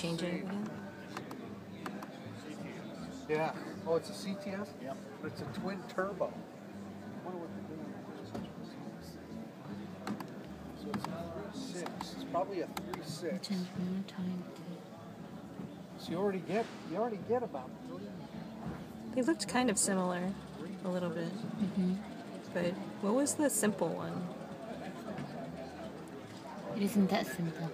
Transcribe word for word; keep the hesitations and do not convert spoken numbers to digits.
Change it again? Yeah. Oh, it's a C T S? Yeah. But it's a twin turbo. I wonder what they're doing. So it's not a six. It's probably a three six. Change one time. So you already get you already get about it. They looked kind of similar, a little bit. Mm-hmm. But what was the simple one? It isn't that simple.